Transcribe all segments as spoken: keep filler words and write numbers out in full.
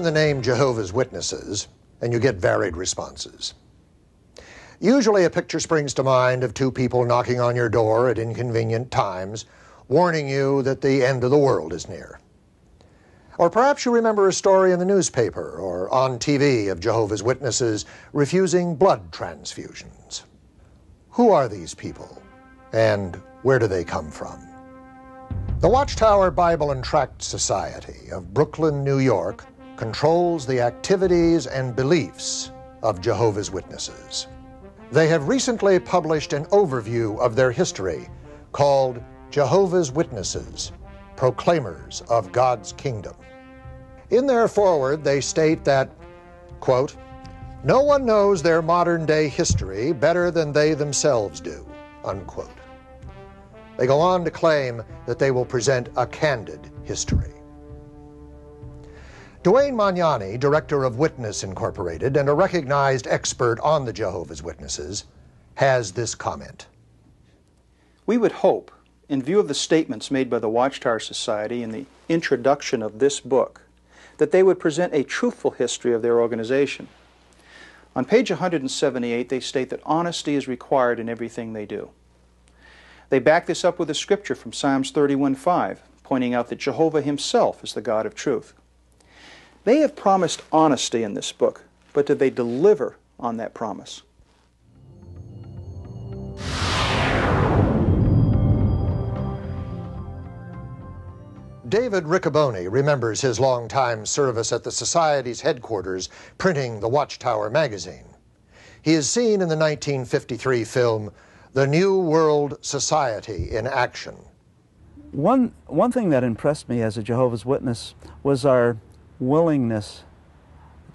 mention the name Jehovah's Witnesses, and you get varied responses. Usually a picture springs to mind of two people knocking on your door at inconvenient times, warning you that the end of the world is near. Or perhaps you remember a story in the newspaper or on T V of Jehovah's Witnesses refusing blood transfusions. Who are these people, and where do they come from? The Watchtower Bible and Tract Society of Brooklyn, New York, controls the activities and beliefs of Jehovah's Witnesses. They have recently published an overview of their history called Jehovah's Witnesses, Proclaimers of God's Kingdom. In their foreword, they state that, quote, "No one knows their modern-day history better than they themselves do," unquote. They go on to claim that they will present a candid history. Duane Magnani, director of Witness Incorporated and a recognized expert on the Jehovah's Witnesses, has this comment. We would hope, in view of the statements made by the Watchtower Society in the introduction of this book, that they would present a truthful history of their organization. On page one hundred seventy-eight, they state that honesty is required in everything they do. They back this up with a scripture from Psalms thirty-one five, pointing out that Jehovah himself is the God of truth. They have promised honesty in this book, but did they deliver on that promise? David Riccoboni remembers his long-time service at the Society's headquarters printing the Watchtower magazine. He is seen in the nineteen fifty-three film The New World Society in Action. One, one thing that impressed me as a Jehovah's Witness was our willingness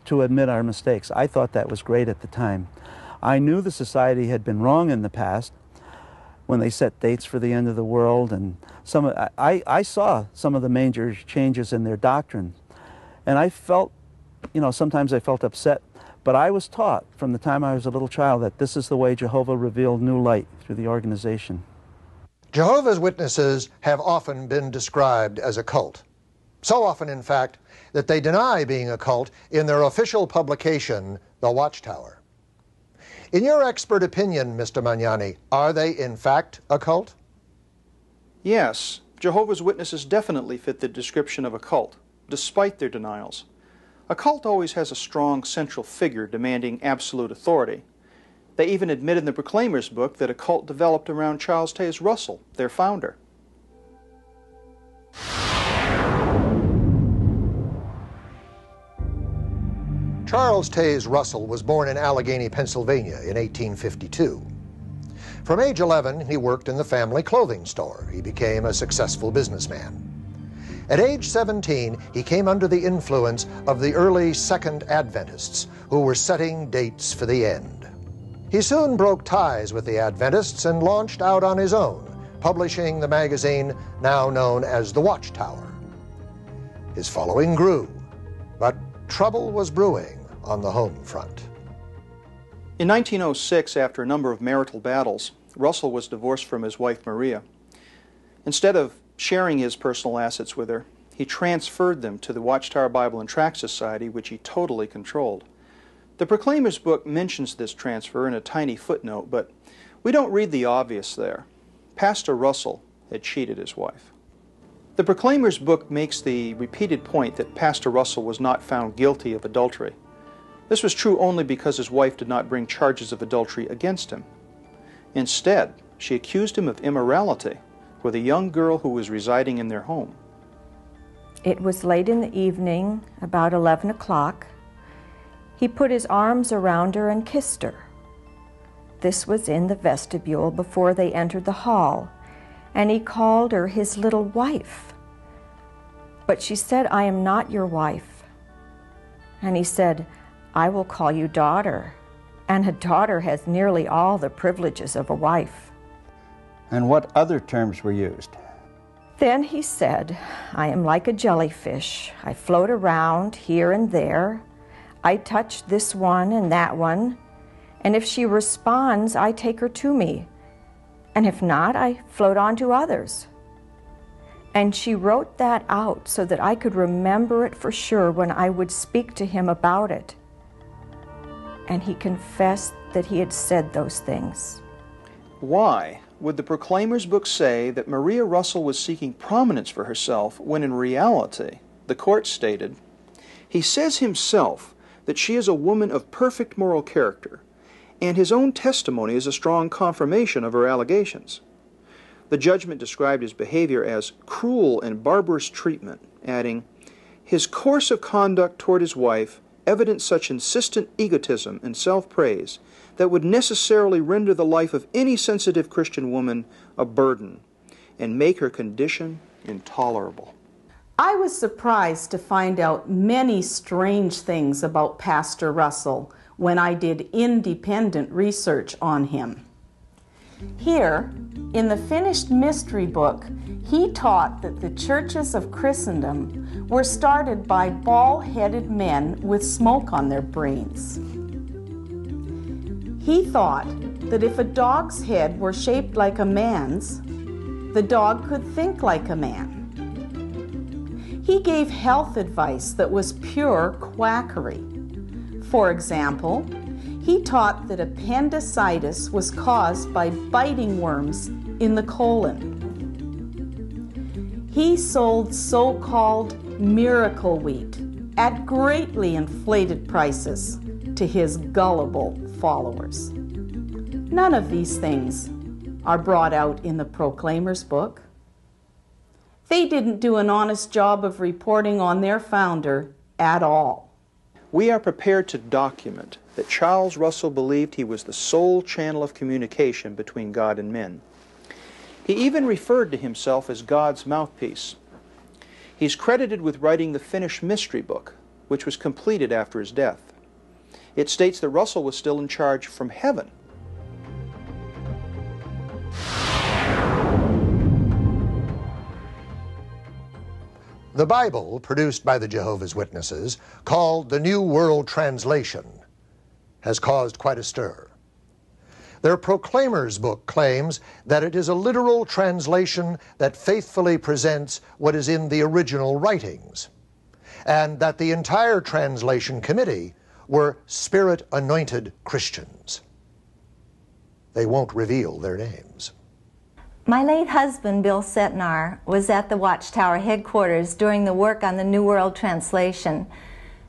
to admit our mistakes. I thought that was great at the time. I knew the Society had been wrong in the past when they set dates for the end of the world, and some I, I saw some of the major changes in their doctrine, and I felt, you know, sometimes I felt upset, but I was taught from the time I was a little child that this is the way Jehovah revealed new light through the organization. Jehovah's Witnesses have often been described as a cult. So often, in fact, that they deny being a cult in their official publication, The Watchtower. In your expert opinion, Mister Magnani, are they in fact a cult? Yes, Jehovah's Witnesses definitely fit the description of a cult, despite their denials. A cult always has a strong central figure demanding absolute authority. They even admit in the Proclaimers book that a cult developed around Charles Taze Russell, their founder. Charles Taze Russell was born in Allegheny, Pennsylvania in eighteen fifty-two. From age eleven, he worked in the family clothing store. He became a successful businessman. At age seventeen, he came under the influence of the early Second Adventists, who were setting dates for the end. He soon broke ties with the Adventists and launched out on his own, publishing the magazine now known as The Watchtower. His following grew, but trouble was brewing on the home front. In nineteen oh six, after a number of marital battles, Russell was divorced from his wife Maria. Instead of sharing his personal assets with her, he transferred them to the Watchtower Bible and Tract Society, which he totally controlled. The Proclaimers book mentions this transfer in a tiny footnote, but we don't read the obvious there. Pastor Russell had cheated his wife. The Proclaimers book makes the repeated point that Pastor Russell was not found guilty of adultery. This was true only because his wife did not bring charges of adultery against him. Instead, she accused him of immorality with a young girl who was residing in their home. It was late in the evening, about eleven o'clock. He put his arms around her and kissed her. This was in the vestibule before they entered the hall, and he called her his little wife. But she said, "I am not your wife." And he said, "I will call you daughter, and a daughter has nearly all the privileges of a wife." And what other terms were used? Then he said, "I am like a jellyfish. I float around here and there. I touch this one and that one, and if she responds, I take her to me, and if not, I float on to others." And she wrote that out so that I could remember it for sure when I would speak to him about it. And he confessed that he had said those things. Why would the Proclaimer's book say that Maria Russell was seeking prominence for herself when in reality, the court stated, he says himself that she is a woman of perfect moral character, and his own testimony is a strong confirmation of her allegations. The judgment described his behavior as cruel and barbarous treatment, adding, his course of conduct toward his wife evidenced such insistent egotism and self-praise that would necessarily render the life of any sensitive Christian woman a burden and make her condition intolerable. I was surprised to find out many strange things about Pastor Russell when I did independent research on him. Here, in the finished mystery book, he taught that the churches of Christendom were started by bald-headed men with smoke on their brains. He thought that if a dog's head were shaped like a man's, the dog could think like a man. He gave health advice that was pure quackery. For example, he taught that appendicitis was caused by biting worms in the colon. He sold so-called miracle wheat at greatly inflated prices to his gullible followers. None of these things are brought out in the Proclaimer's book. They didn't do an honest job of reporting on their founder at all. We are prepared to document that Charles Russell believed he was the sole channel of communication between God and men. He even referred to himself as God's mouthpiece. He's credited with writing the finished mystery book, which was completed after his death. It states that Russell was still in charge from heaven. The Bible, produced by the Jehovah's Witnesses, called the New World Translation, has caused quite a stir. Their Proclaimer's book claims that it is a literal translation that faithfully presents what is in the original writings, and that the entire translation committee were Spirit-anointed Christians. They won't reveal their names. My late husband, Bill Setnar, was at the Watchtower headquarters during the work on the New World Translation.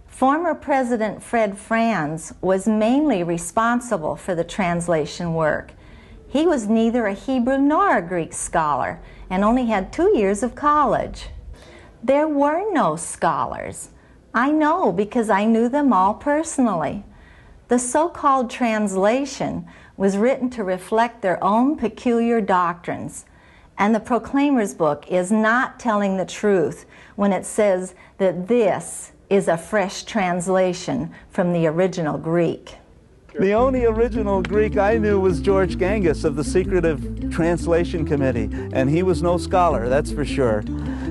Former President Fred Franz was mainly responsible for the translation work. He was neither a Hebrew nor a Greek scholar and only had two years of college. There were no scholars. I know because I knew them all personally. The so-called translation was written to reflect their own peculiar doctrines. And the Proclaimer's book is not telling the truth when it says that this is a fresh translation from the original Greek. The only original Greek I knew was George Gangas of the Secretive Translation Committee, and he was no scholar, that's for sure,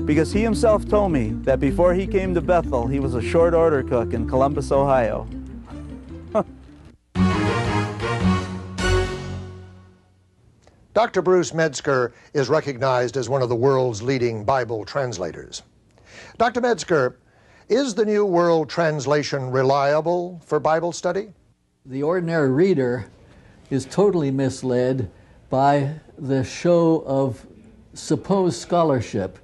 because he himself told me that before he came to Bethel, he was a short order cook in Columbus, Ohio. Doctor Bruce Metzger is recognized as one of the world's leading Bible translators. Doctor Metzger, is the New World Translation reliable for Bible study? The ordinary reader is totally misled by the show of supposed scholarship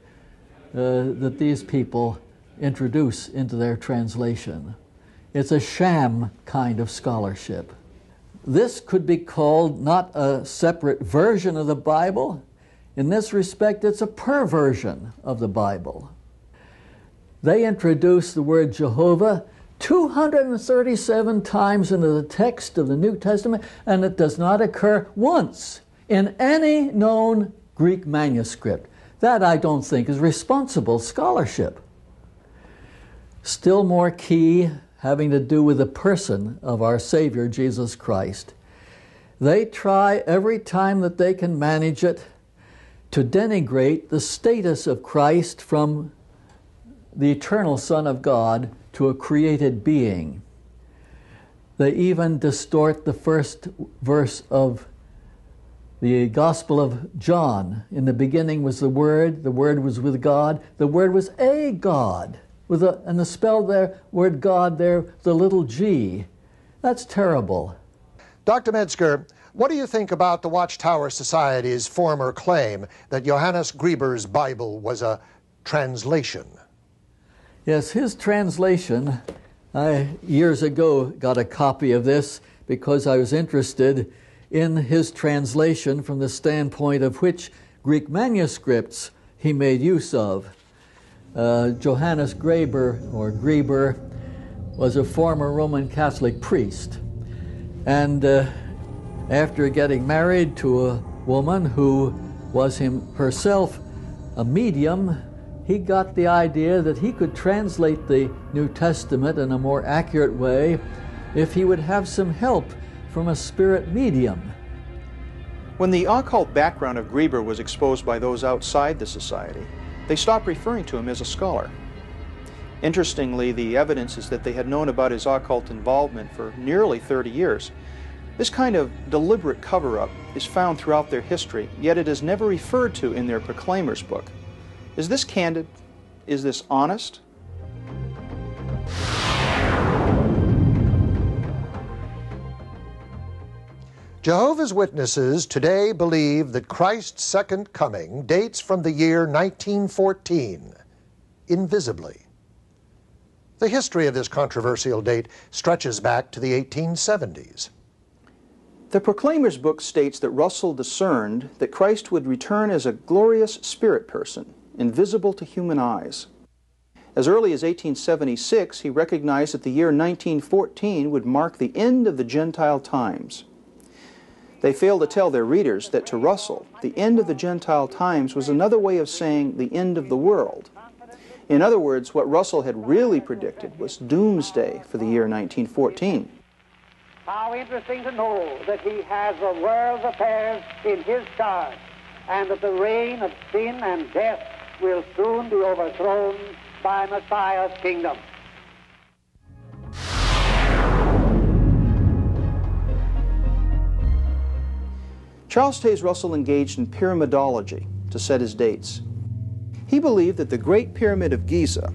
uh, that these people introduce into their translation. It's a sham kind of scholarship. This could be called not a separate version of the Bible. In this respect, it's a perversion of the Bible. They introduced the word Jehovah two hundred thirty-seven times into the text of the New Testament, and it does not occur once in any known Greek manuscript. That, I don't think, is responsible scholarship. Still more key, having to do with the person of our Savior, Jesus Christ. They try every time that they can manage it to denigrate the status of Christ from the eternal Son of God to a created being. They even distort the first verse of The Gospel of John, in the beginning was the Word, the Word was with God, the Word was a God, with a, and the spell there, word God there, the little g. That's terrible. Doctor Metzger, what do you think about the Watchtower Society's former claim that Johannes Grieber's Bible was a translation? Yes, his translation, I years ago got a copy of this because I was interested in his translation from the standpoint of which Greek manuscripts he made use of. Uh, Johannes Grieber, or Grieber, was a former Roman Catholic priest. And uh, after getting married to a woman who was him, herself a medium, he got the idea that he could translate the New Testament in a more accurate way if he would have some help from a spirit medium. When the occult background of Grieber was exposed by those outside the society, they stopped referring to him as a scholar. Interestingly, the evidence is that they had known about his occult involvement for nearly thirty years. This kind of deliberate cover-up is found throughout their history, yet it is never referred to in their Proclaimer's book. Is this candid? Is this honest? Jehovah's Witnesses today believe that Christ's second coming dates from the year nineteen fourteen, invisibly. The history of this controversial date stretches back to the eighteen seventies. The Proclaimer's book states that Russell discerned that Christ would return as a glorious spirit person, invisible to human eyes. As early as eighteen seventy-six, he recognized that the year nineteen fourteen would mark the end of the Gentile times. They fail to tell their readers that to Russell, the end of the Gentile times was another way of saying the end of the world. In other words, what Russell had really predicted was doomsday for the year nineteen fourteen. How interesting to know that he has the world's affairs in his charge, and that the reign of sin and death will soon be overthrown by Messiah's kingdom. Charles Taze Russell engaged in pyramidology to set his dates. He believed that the Great Pyramid of Giza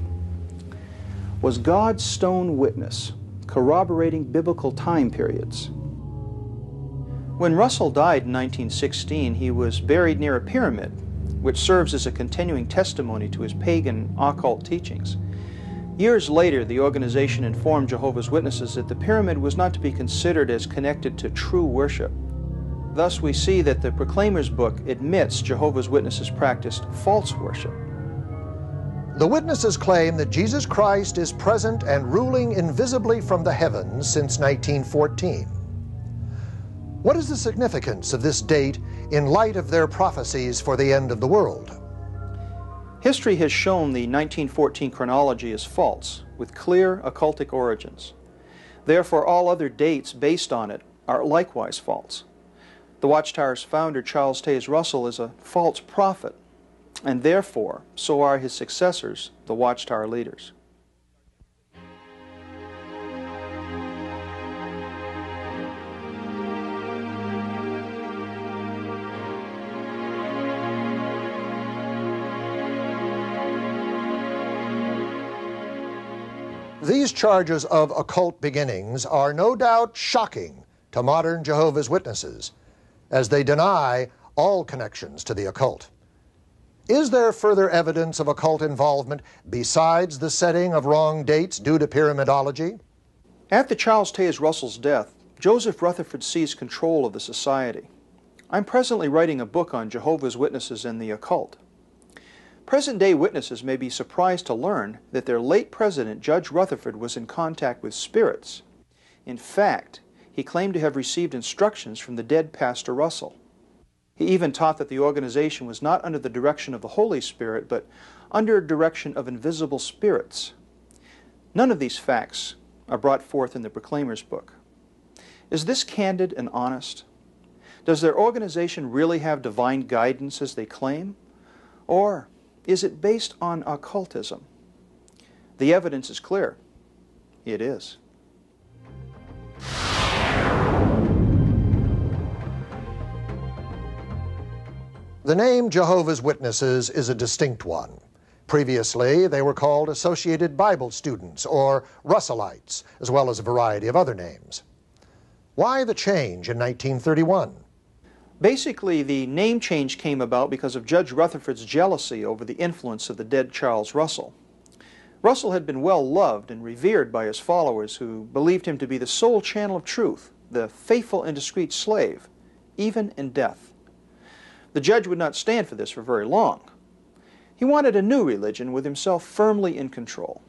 was God's stone witness, corroborating biblical time periods. When Russell died in nineteen sixteen, he was buried near a pyramid, which serves as a continuing testimony to his pagan occult teachings. Years later, the organization informed Jehovah's Witnesses that the pyramid was not to be considered as connected to true worship. Thus, we see that the Proclaimer's book admits Jehovah's Witnesses practiced false worship. The Witnesses claim that Jesus Christ is present and ruling invisibly from the heavens since nineteen fourteen. What is the significance of this date in light of their prophecies for the end of the world? History has shown the nineteen fourteen chronology is false, with clear occultic origins. Therefore, all other dates based on it are likewise false. The Watchtower's founder, Charles Taze Russell, is a false prophet, and therefore, so are his successors, the Watchtower leaders. These charges of occult beginnings are no doubt shocking to modern Jehovah's Witnesses, as they deny all connections to the occult. Is there further evidence of occult involvement besides the setting of wrong dates due to pyramidology? After Charles Taze Russell's death, Joseph Rutherford seized control of the society. I'm presently writing a book on Jehovah's Witnesses and the occult. Present-day witnesses may be surprised to learn that their late president, Judge Rutherford, was in contact with spirits. In fact, he claimed to have received instructions from the dead Pastor Russell. He even taught that the organization was not under the direction of the Holy Spirit, but under direction of invisible spirits. None of these facts are brought forth in the Proclaimer's book. Is this candid and honest? Does their organization really have divine guidance as they claim? Or is it based on occultism? The evidence is clear. It is. The name Jehovah's Witnesses is a distinct one. Previously, they were called Associated Bible Students or Russellites, as well as a variety of other names. Why the change in nineteen thirty-one? Basically, the name change came about because of Judge Rutherford's jealousy over the influence of the dead Charles Russell. Russell had been well loved and revered by his followers, who believed him to be the sole channel of truth, the faithful and discreet slave, even in death. The judge would not stand for this for very long. He wanted a new religion with himself firmly in control.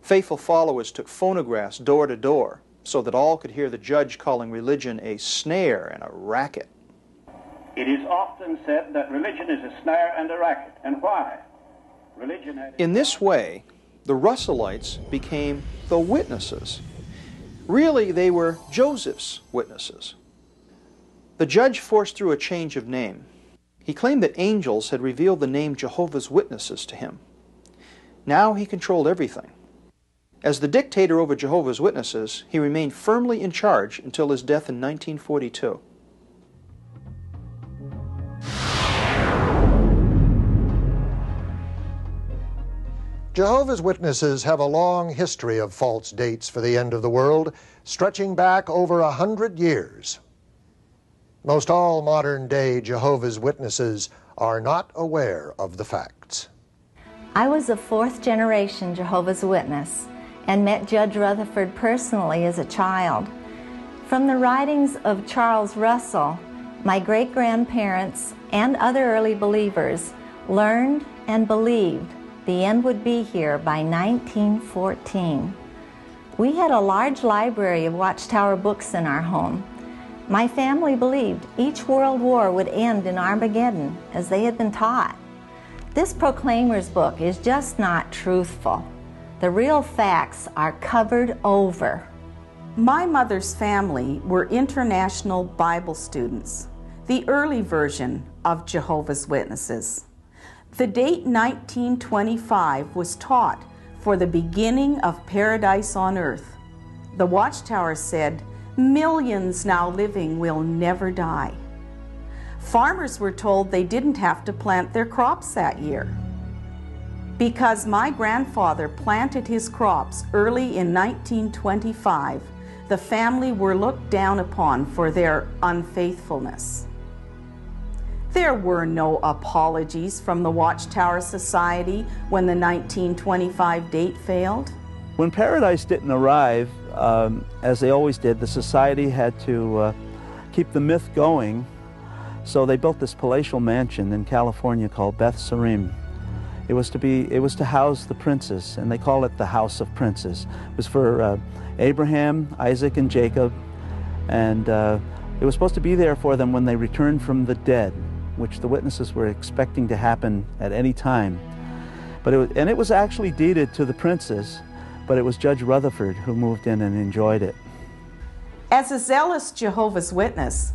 Faithful followers took phonographs door to door so that all could hear the judge calling religion a snare and a racket. It is often said that religion is a snare and a racket. And why? Religion had... In this way, the Russellites became the witnesses. Really, they were Joseph's witnesses. The judge forced through a change of name. He claimed that angels had revealed the name Jehovah's Witnesses to him. Now he controlled everything. As the dictator over Jehovah's Witnesses, he remained firmly in charge until his death in nineteen forty-two. Jehovah's Witnesses have a long history of false dates for the end of the world, stretching back over a hundred years. Most all modern-day Jehovah's Witnesses are not aware of the facts. I was a fourth-generation Jehovah's Witness and met Judge Rutherford personally as a child. From the writings of Charles Russell, my great-grandparents and other early believers learned and believed the end would be here by nineteen fourteen. We had a large library of Watchtower books in our home. My family believed each world war would end in Armageddon, as they had been taught. This Proclaimer's book is just not truthful. The real facts are covered over. My mother's family were International Bible Students, the early version of Jehovah's Witnesses. The date nineteen twenty-five was taught for the beginning of paradise on earth. The Watchtower said, "Millions now living will never die." Farmers were told they didn't have to plant their crops that year. Because my grandfather planted his crops early in nineteen twenty-five, the family were looked down upon for their unfaithfulness. There were no apologies from the Watchtower Society when the nineteen twenty-five date failed. When paradise didn't arrive, um, as they always did, the society had to uh, keep the myth going, so they built this palatial mansion in California called Beth Sarim. It was to be, it was to house the princes, and they call it the House of Princes. It was for uh, Abraham, Isaac, and Jacob, and uh, it was supposed to be there for them when they returned from the dead, which the witnesses were expecting to happen at any time. But it was, and it was actually deeded to the princes, but it was Judge Rutherford who moved in and enjoyed it. As a zealous Jehovah's Witness,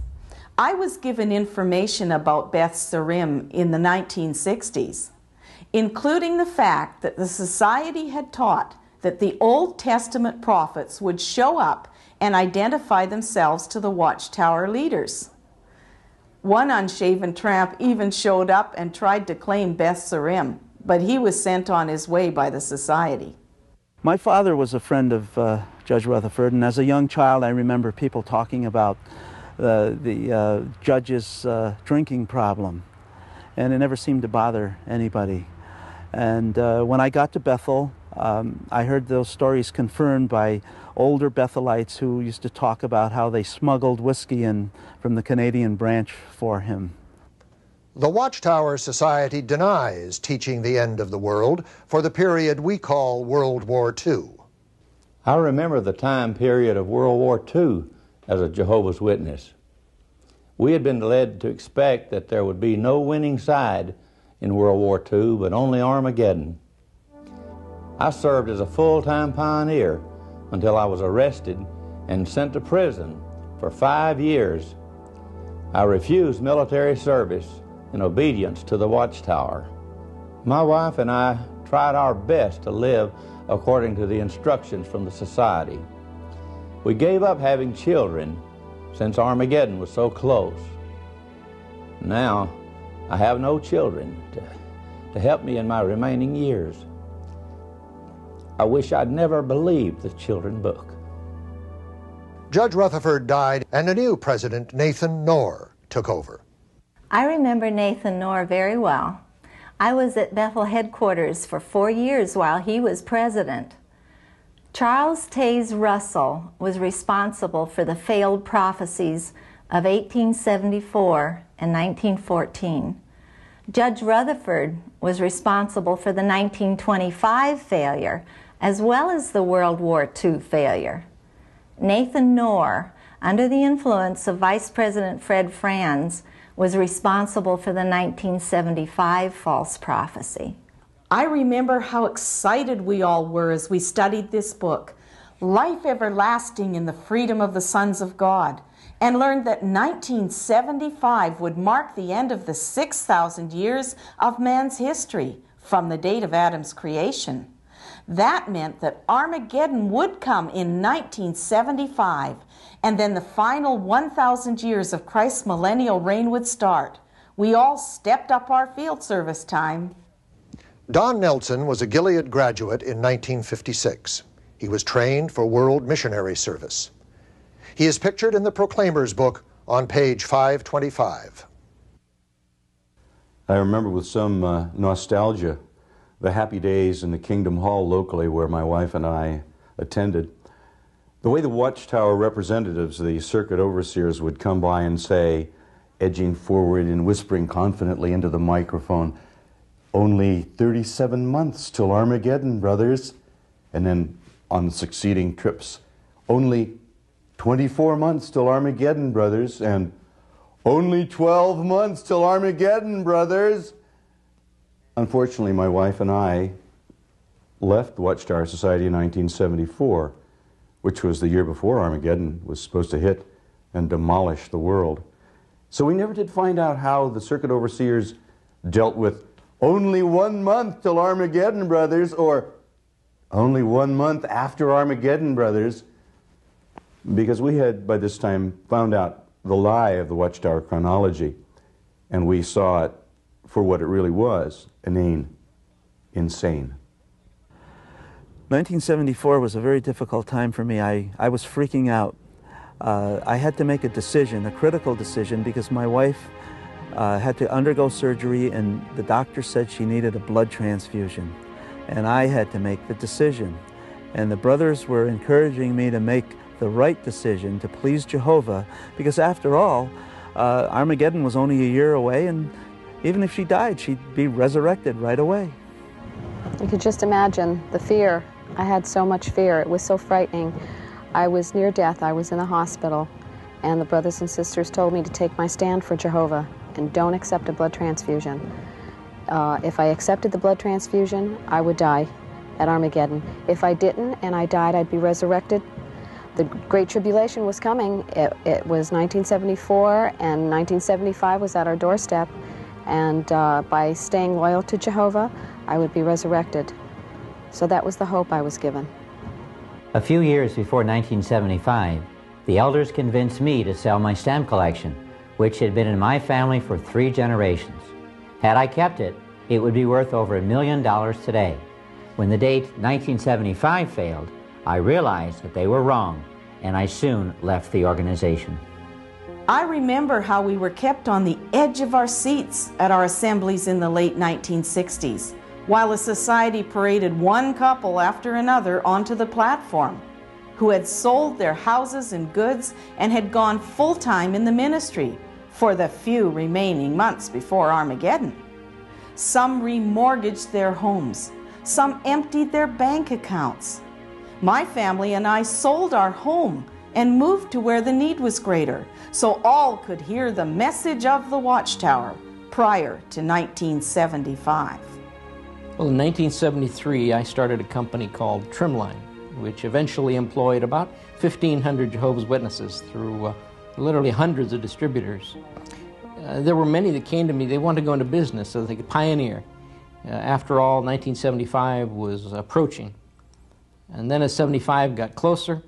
I was given information about Beth Sarim in the nineteen sixties, including the fact that the society had taught that the Old Testament prophets would show up and identify themselves to the Watchtower leaders. One unshaven tramp even showed up and tried to claim Beth Sarim, but he was sent on his way by the society. My father was a friend of uh, Judge Rutherford, and as a young child I remember people talking about uh, the uh, judge's uh, drinking problem, and it never seemed to bother anybody. And uh, when I got to Bethel, um, I heard those stories confirmed by older Bethelites who used to talk about how they smuggled whiskey in from the Canadian branch for him. The Watchtower Society denies teaching the end of the world for the period we call World War Two. I remember the time period of World War Two as a Jehovah's Witness. We had been led to expect that there would be no winning side in World War Two, but only Armageddon. I served as a full-time pioneer until I was arrested and sent to prison for five years. I refused military service in obedience to the Watchtower. My wife and I tried our best to live according to the instructions from the society. We gave up having children since Armageddon was so close. Now I have no children to, to help me in my remaining years. I wish I'd never believed the children's book. Judge Rutherford died, and a new president, Nathan Knorr, took over. I remember Nathan Knorr very well. I was at Bethel headquarters for four years while he was president. Charles Taze Russell was responsible for the failed prophecies of eighteen seventy-four and nineteen fourteen. Judge Rutherford was responsible for the nineteen twenty-five failure, as well as the World War Two failure. Nathan Knorr, under the influence of Vice President Fred Franz, was responsible for the nineteen seventy-five false prophecy. I remember how excited we all were as we studied this book, Life Everlasting in the Freedom of the Sons of God, and learned that nineteen seventy-five would mark the end of the six thousand years of man's history from the date of Adam's creation. That meant that Armageddon would come in nineteen seventy-five, and then the final one thousand years of Christ's millennial reign would start. We all stepped up our field service time. Don Nelson was a Gilead graduate in nineteen fifty-six. He was trained for World Missionary Service. He is pictured in the Proclaimer's book on page five twenty-five. I remember with some uh, nostalgia the happy days in the Kingdom Hall locally where my wife and I attended. The way the Watchtower representatives, the circuit overseers, would come by and say, edging forward and whispering confidently into the microphone, "Only thirty-seven months till Armageddon, brothers." And then on the succeeding trips, "Only twenty-four months till Armageddon, brothers," and "Only twelve months till Armageddon, brothers." Unfortunately, my wife and I left the Watchtower Society in nineteen seventy-four, which was the year before Armageddon was supposed to hit and demolish the world. So we never did find out how the circuit overseers dealt with "only one month till Armageddon, brothers," or "only one month after Armageddon, brothers," because we had by this time found out the lie of the Watchtower chronology, and we saw it for what it really was, inane, insane. nineteen seventy-four was a very difficult time for me. I, I was freaking out. Uh, I had to make a decision, a critical decision, because my wife uh, had to undergo surgery and the doctor said she needed a blood transfusion. And I had to make the decision. And the brothers were encouraging me to make the right decision to please Jehovah, because after all, uh, Armageddon was only a year away, and even if she died, she'd be resurrected right away. You could just imagine the fear. I had so much fear. It was so frightening. I was near death. I was in the hospital, and the brothers and sisters told me to take my stand for Jehovah and don't accept a blood transfusion. Uh, if I accepted the blood transfusion, I would die at Armageddon. If I didn't and I died, I'd be resurrected. The Great Tribulation was coming. It, it was nineteen seventy-four, and nineteen seventy-five was at our doorstep. And uh, by staying loyal to Jehovah, I would be resurrected. So that was the hope I was given. A few years before nineteen seventy-five, the elders convinced me to sell my stamp collection, which had been in my family for three generations. Had I kept it, it would be worth over a million dollars today. When the date nineteen seventy-five failed, I realized that they were wrong, and I soon left the organization. I remember how we were kept on the edge of our seats at our assemblies in the late nineteen sixties, while a society paraded one couple after another onto the platform, who had sold their houses and goods and had gone full-time in the ministry for the few remaining months before Armageddon. Some remortgaged their homes, some emptied their bank accounts. My family and I sold our home and moved to where the need was greater, so all could hear the message of the Watchtower prior to nineteen seventy-five. Well, in nineteen seventy-three, I started a company called Trimline, which eventually employed about fifteen hundred Jehovah's Witnesses through uh, literally hundreds of distributors. Uh, there were many that came to me. They wanted to go into business so they could pioneer. Uh, after all, nineteen seventy-five was approaching. And then as seventy-five got closer,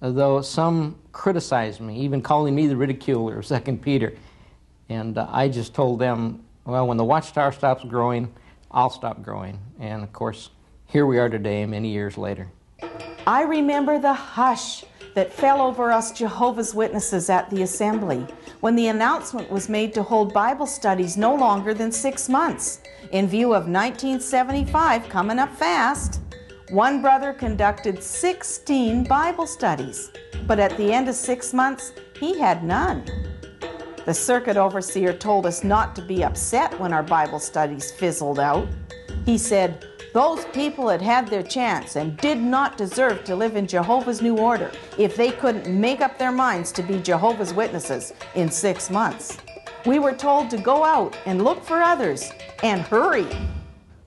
though some criticized me, even calling me the ridiculer of Second Peter. And uh, I just told them, Well, when the watchtower stops growing, I'll stop growing. And of course, here we are today, many years later. I remember the hush that fell over us Jehovah's Witnesses at the assembly when the announcement was made to hold Bible studies no longer than six months in view of nineteen seventy-five coming up fast. One brother conducted sixteen Bible studies, but at the end of six months, he had none. The circuit overseer told us not to be upset when our Bible studies fizzled out. He said, those people had had their chance and did not deserve to live in Jehovah's New Order if they couldn't make up their minds to be Jehovah's Witnesses in six months. We were told to go out and look for others and hurry.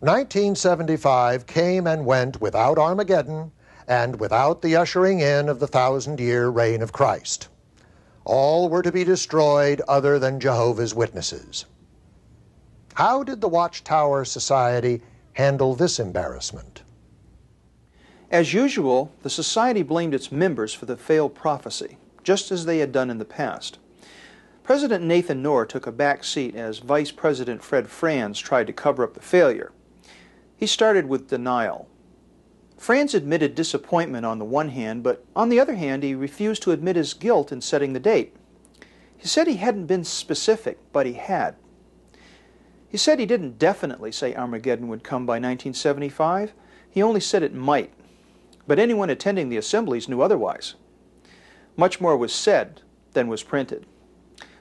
nineteen seventy-five came and went without Armageddon and without the ushering in of the thousand-year reign of Christ. All were to be destroyed other than Jehovah's Witnesses. How did the Watchtower Society handle this embarrassment? As usual, the society blamed its members for the failed prophecy, just as they had done in the past. President Nathan Knorr took a back seat as Vice President Fred Franz tried to cover up the failure. He started with denial. Franz admitted disappointment on the one hand, but on the other hand, he refused to admit his guilt in setting the date. He said he hadn't been specific, but he had. He said he didn't definitely say Armageddon would come by nineteen seventy-five. He only said it might. But anyone attending the assemblies knew otherwise. Much more was said than was printed.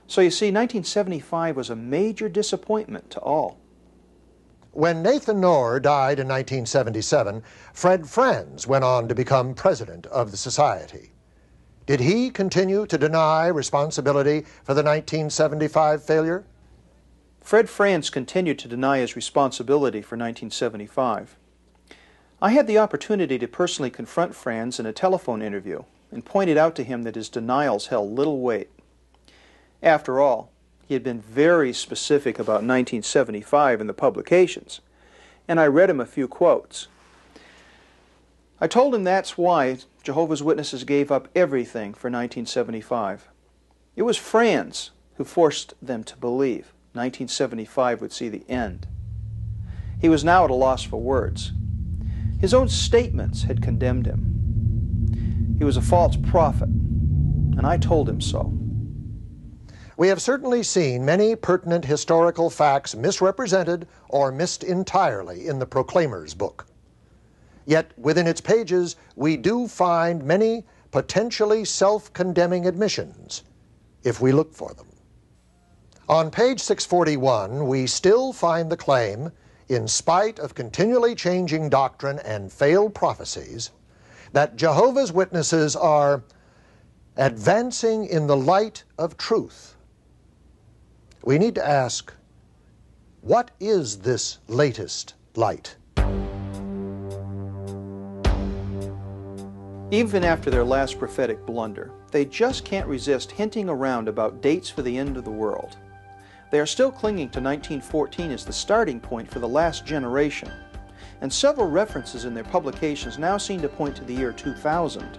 So you see, nineteen seventy-five was a major disappointment to all. When Nathan Knorr died in nineteen seventy-seven, Fred Franz went on to become president of the society. Did he continue to deny responsibility for the nineteen seventy-five failure? Fred Franz continued to deny his responsibility for nineteen seventy-five. I had the opportunity to personally confront Franz in a telephone interview and pointed out to him that his denials held little weight. After all, he had been very specific about nineteen seventy-five in the publications, and I read him a few quotes. I told him that's why Jehovah's Witnesses gave up everything for nineteen seventy-five. It was Franz who forced them to believe nineteen seventy-five would see the end. He was now at a loss for words. His own statements had condemned him. He was a false prophet, and I told him so. We have certainly seen many pertinent historical facts misrepresented or missed entirely in the Proclaimer's book. Yet within its pages, we do find many potentially self-condemning admissions, if we look for them. On page six forty-one, we still find the claim, in spite of continually changing doctrine and failed prophecies, that Jehovah's Witnesses are advancing in the light of truth. We need to ask, what is this latest light? Even after their last prophetic blunder, they just can't resist hinting around about dates for the end of the world. They are still clinging to nineteen fourteen as the starting point for the last generation, and several references in their publications now seem to point to the year two thousand.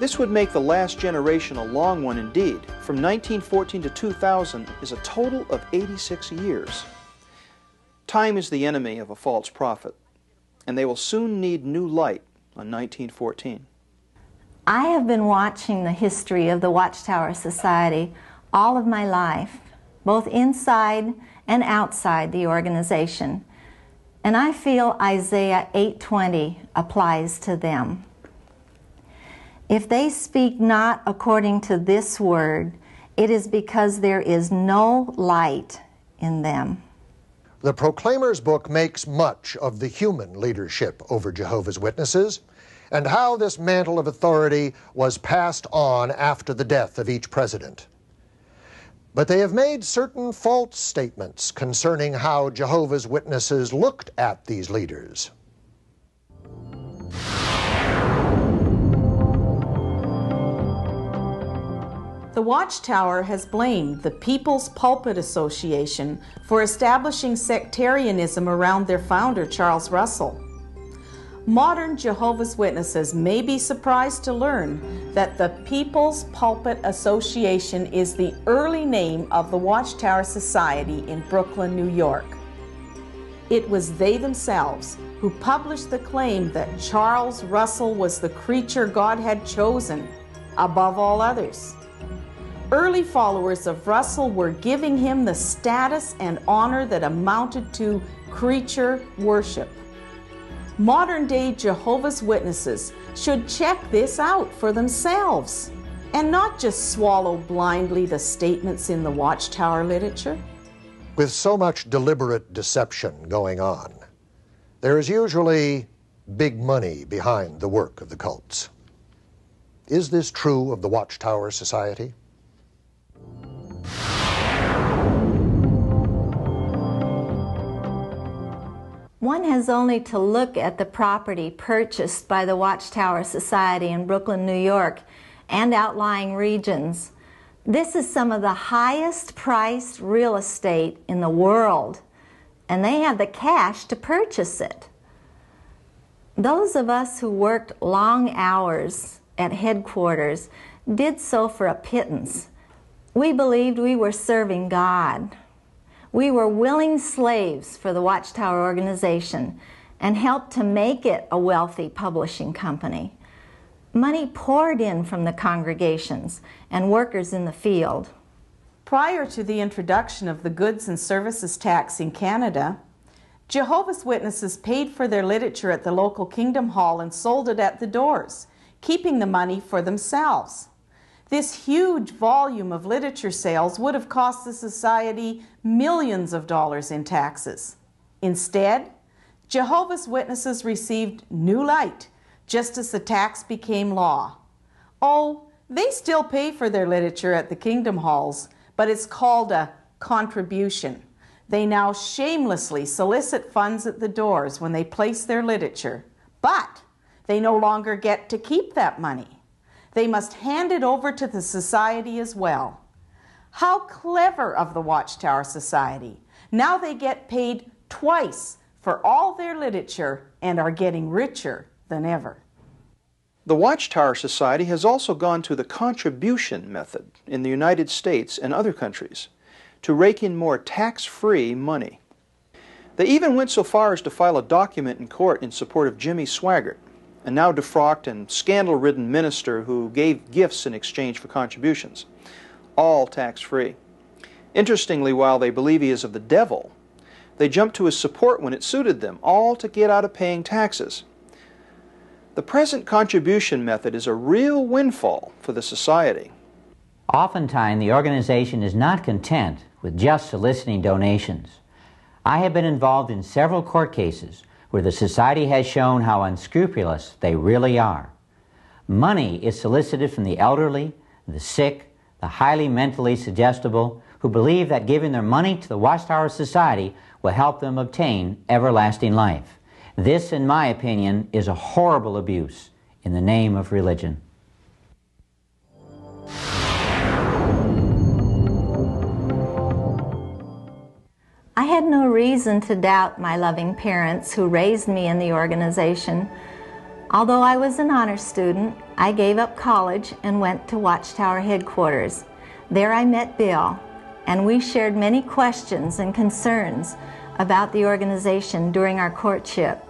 This would make the last generation a long one indeed. From nineteen fourteen to two thousand is a total of eighty-six years. Time is the enemy of a false prophet, and they will soon need new light on nineteen fourteen. I have been watching the history of the Watchtower Society all of my life, both inside and outside the organization. And I feel Isaiah eight twenty applies to them. If they speak not according to this word, it is because there is no light in them. The Proclaimer's book makes much of the human leadership over Jehovah's Witnesses and how this mantle of authority was passed on after the death of each president. But they have made certain false statements concerning how Jehovah's Witnesses looked at these leaders. The Watchtower has blamed the People's Pulpit Association for establishing sectarianism around their founder, Charles Russell. Modern Jehovah's Witnesses may be surprised to learn that the People's Pulpit Association is the early name of the Watchtower Society in Brooklyn, New York. It was they themselves who published the claim that Charles Russell was the creature God had chosen above all others. Early followers of Russell were giving him the status and honor that amounted to creature worship. Modern-day Jehovah's Witnesses should check this out for themselves and not just swallow blindly the statements in the Watchtower literature. With so much deliberate deception going on, there is usually big money behind the work of the cults. Is this true of the Watchtower Society? One has only to look at the property purchased by the Watchtower Society in Brooklyn, New York, and outlying regions. This is some of the highest priced real estate in the world, and they have the cash to purchase it. Those of us who worked long hours at headquarters did so for a pittance. We believed we were serving God. We were willing slaves for the Watchtower organization and helped to make it a wealthy publishing company. Money poured in from the congregations and workers in the field. Prior to the introduction of the goods and services tax in Canada, Jehovah's Witnesses paid for their literature at the local Kingdom Hall and sold it at the doors, keeping the money for themselves. This huge volume of literature sales would have cost the society millions of dollars in taxes. Instead, Jehovah's Witnesses received new light just as the tax became law. Oh, they still pay for their literature at the Kingdom Halls, but it's called a contribution. They now shamelessly solicit funds at the doors when they place their literature, but they no longer get to keep that money. They must hand it over to the society as well. How clever of the Watchtower Society! Now they get paid twice for all their literature and are getting richer than ever. The Watchtower Society has also gone to the contribution method in the United States and other countries to rake in more tax-free money. They even went so far as to file a document in court in support of Jimmy Swaggart, a now defrocked and scandal-ridden minister who gave gifts in exchange for contributions, all tax-free. Interestingly, while they believe he is of the devil, they jumped to his support when it suited them, all to get out of paying taxes. The present contribution method is a real windfall for the society. Oftentimes, the organization is not content with just soliciting donations. I have been involved in several court cases where the society has shown how unscrupulous they really are. Money is solicited from the elderly, the sick, the highly mentally suggestible, who believe that giving their money to the Watchtower Society will help them obtain everlasting life. This, in my opinion, is a horrible abuse in the name of religion. I had no reason to doubt my loving parents who raised me in the organization. Although I was an honor student, I gave up college and went to Watchtower headquarters. There I met Bill, and we shared many questions and concerns about the organization during our courtship.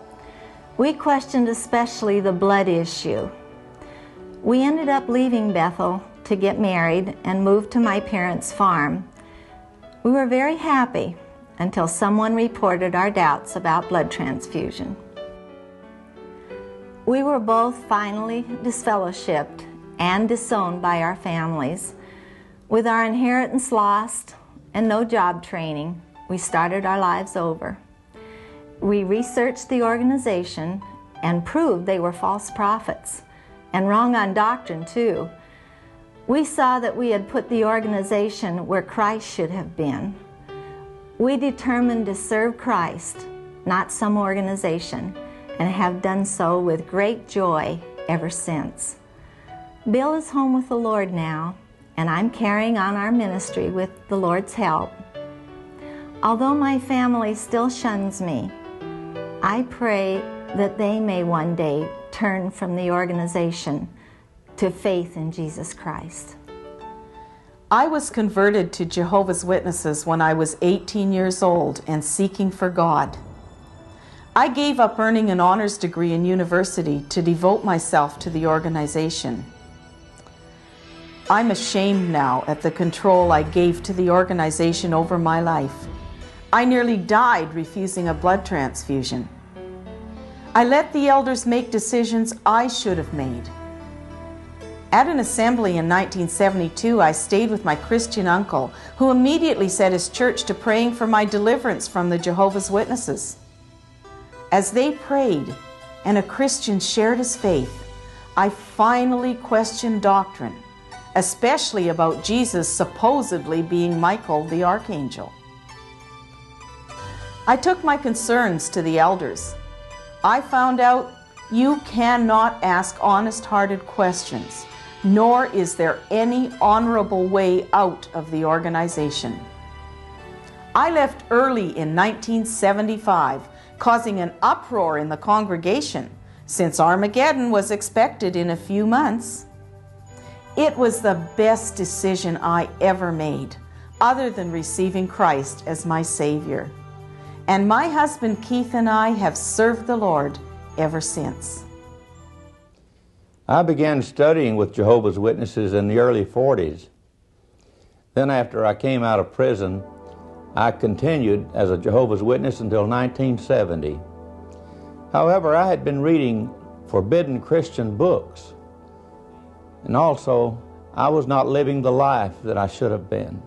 We questioned especially the blood issue. We ended up leaving Bethel to get married and moved to my parents' farm. We were very happy until someone reported our doubts about blood transfusion. We were both finally disfellowshipped and disowned by our families. With our inheritance lost and no job training, we started our lives over. We researched the organization and proved they were false prophets and wrong on doctrine too. We saw that we had put the organization where Christ should have been. We determined to serve Christ, not some organization, and have done so with great joy ever since. Bill is home with the Lord now, and I'm carrying on our ministry with the Lord's help. Although my family still shuns me, I pray that they may one day turn from the organization to faith in Jesus Christ. I was converted to Jehovah's Witnesses when I was eighteen years old and seeking for God. I gave up earning an honors degree in university to devote myself to the organization. I'm ashamed now at the control I gave to the organization over my life. I nearly died refusing a blood transfusion. I let the elders make decisions I should have made. At an assembly in nineteen seventy-two, I stayed with my Christian uncle, who immediately set his church to praying for my deliverance from the Jehovah's Witnesses. As they prayed, and a Christian shared his faith, I finally questioned doctrine, especially about Jesus supposedly being Michael the Archangel. I took my concerns to the elders. I found out you cannot ask honest-hearted questions, nor is there any honorable way out of the organization. I left early in nineteen seventy-five, causing an uproar in the congregation, since Armageddon was expected in a few months. It was the best decision I ever made, other than receiving Christ as my Savior. And my husband Keith and I have served the Lord ever since. I began studying with Jehovah's Witnesses in the early forties. Then after I came out of prison, I continued as a Jehovah's Witness until nineteen seventy. However, I had been reading forbidden Christian books, and also I was not living the life that I should have been.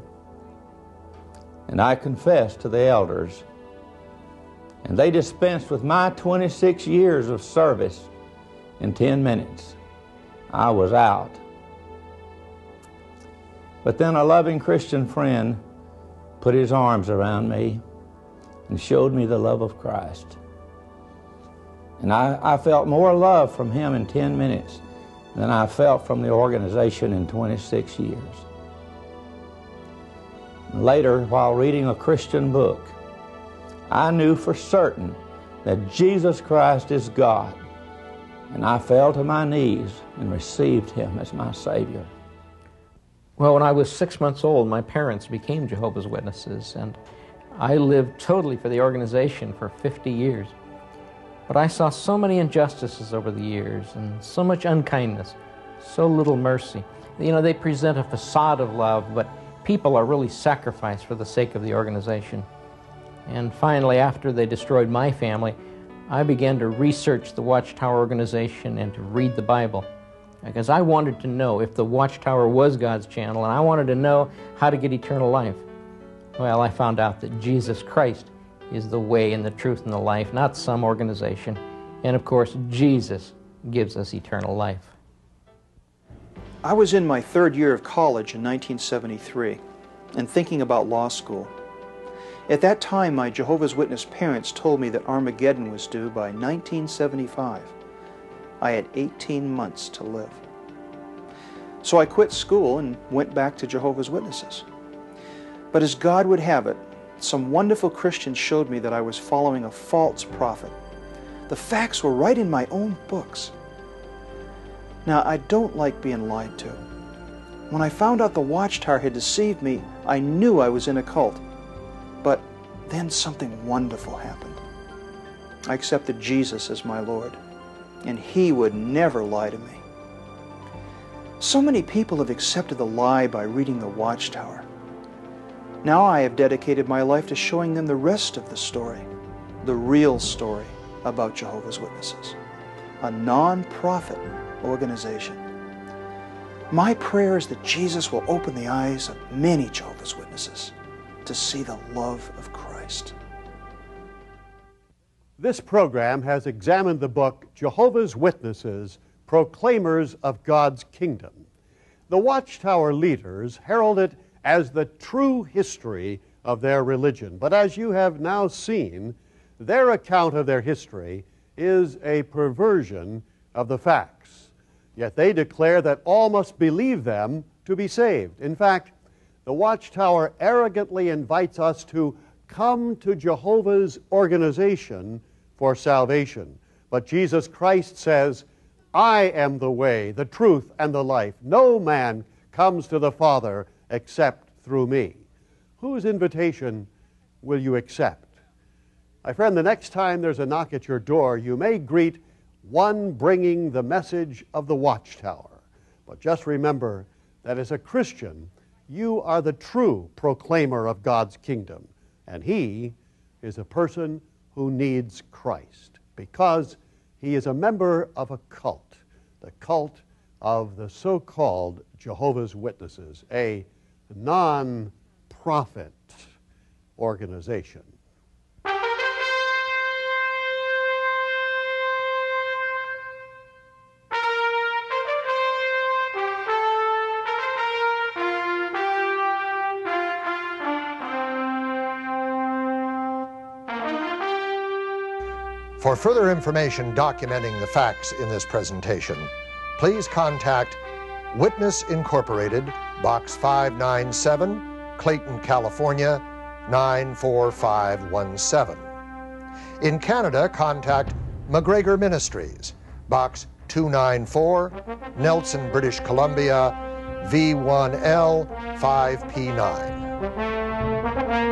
And I confessed to the elders, and they dispensed with my twenty-six years of service in ten minutes. I was out. But then a loving Christian friend put his arms around me and showed me the love of Christ. And I, I felt more love from him in ten minutes than I felt from the organization in twenty-six years. Later, while reading a Christian book, I knew for certain that Jesus Christ is God, and I fell to my knees and received Him as my Savior. Well, when I was six months old, my parents became Jehovah's Witnesses, and I lived totally for the organization for fifty years. But I saw so many injustices over the years, and so much unkindness, so little mercy. You know, they present a facade of love, but people are really sacrificed for the sake of the organization. And finally, after they destroyed my family, I began to research the Watchtower organization and to read the Bible, because I wanted to know if the Watchtower was God's channel, and I wanted to know how to get eternal life. Well, I found out that Jesus Christ is the way and the truth and the life, not some organization. And of course, Jesus gives us eternal life. I was in my third year of college in nineteen seventy-three and thinking about law school. At that time, my Jehovah's Witness parents told me that Armageddon was due by nineteen seventy-five. I had eighteen months to live. So I quit school and went back to Jehovah's Witnesses. But as God would have it, some wonderful Christians showed me that I was following a false prophet. The facts were right in my own books. Now, I don't like being lied to. When I found out the Watchtower had deceived me, I knew I was in a cult. But then something wonderful happened. I accepted Jesus as my Lord, and He would never lie to me. So many people have accepted the lie by reading the Watchtower. Now I have dedicated my life to showing them the rest of the story, the real story about Jehovah's Witnesses, a non-profit organization. My prayer is that Jesus will open the eyes of many Jehovah's Witnesses to see the love of Christ. This program has examined the book Jehovah's Witnesses, Proclaimers of God's Kingdom. The Watchtower leaders herald it as the true history of their religion, but as you have now seen, their account of their history is a perversion of the facts. Yet they declare that all must believe them to be saved. In fact, the Watchtower arrogantly invites us to come to Jehovah's organization for salvation. But Jesus Christ says, I am the way, the truth, and the life. No man comes to the Father except through me. Whose invitation will you accept? My friend, the next time there's a knock at your door, you may greet one bringing the message of the watchtower. But just remember that as a Christian, you are the true proclaimer of God's kingdom, and he is a person who needs Christ because he is a member of a cult, the cult of the so-called Jehovah's Witnesses, a non-profit organization. For further information documenting the facts in this presentation, please contact Witness Incorporated, Box five ninety-seven, Clayton, California, nine four five one seven. In Canada, contact McGregor Ministries, Box two ninety-four, Nelson, British Columbia, V one L five P nine.